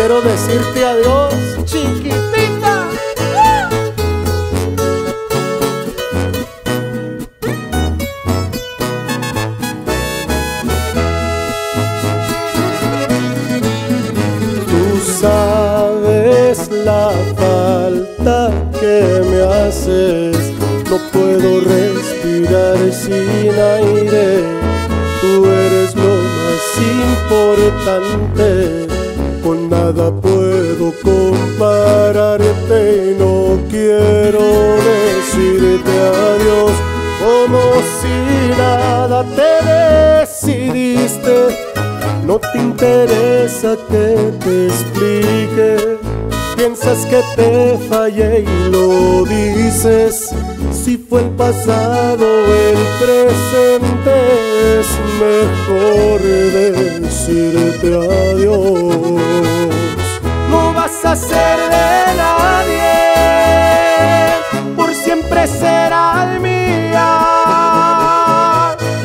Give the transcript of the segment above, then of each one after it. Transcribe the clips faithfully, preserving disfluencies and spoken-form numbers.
quiero decirte adiós, chiquitita. Tú sabes la falta que me haces, no puedo respirar sin aire. Tú eres lo más importante, con nada puedo compararte y no quiero decirte adiós. Como si nada te decidiste, no te interesa que te explique. Piensas que te fallé y lo dices. Si fue el pasado, el presente, es mejor decirte adiós. No vas a ser de nadie, por siempre serás mía.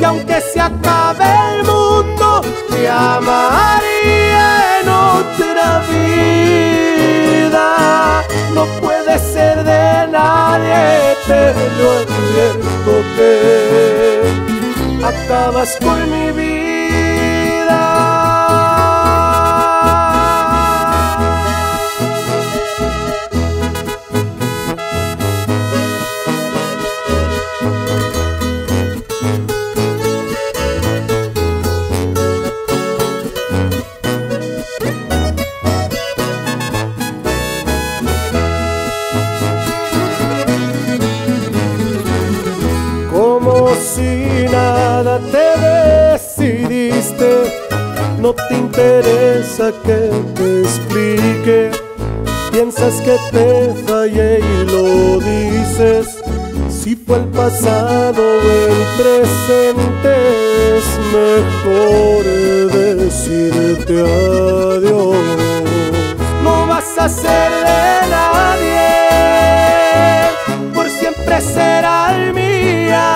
Y aunque se acabe el mundo, te amaría en otra vida. No puedes ser de nadie, te lo advierto que acabas con mi vida. Si nada te decidiste, no te interesa que te explique. Piensas que te fallé y lo dices. Si fue el pasado, el presente, es mejor decirte adiós. No vas a ser de nadie, por siempre serás mía.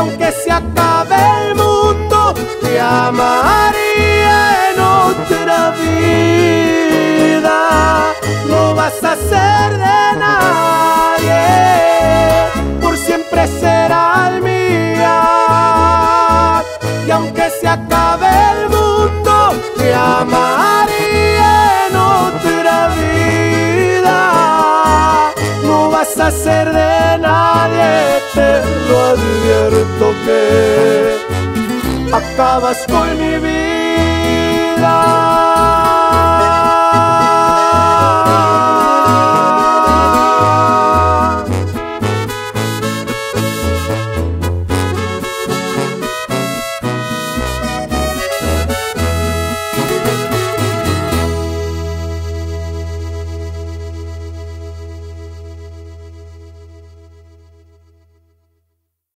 Aunque se acabe el mundo, te amaría en otra vida. No vas a ser de nadie, por siempre serás mía. Y aunque se acabe el mundo, te amaría en otra vida. No vas a ser de nadie, te lo advierto que acabas con mi vida.